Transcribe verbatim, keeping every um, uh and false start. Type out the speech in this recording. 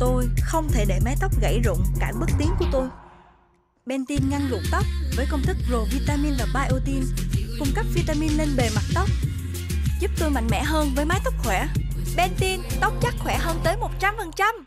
tôi không thể để mái tóc gãy rụng cản bước tiến của tôi. Bentin ngăn rụng tóc với công thức provitamin và biotin, cung cấp vitamin lên bề mặt tóc, giúp tôi mạnh mẽ hơn với mái tóc khỏe. Bentin, tóc chắc khỏe hơn tới một trăm phần trăm.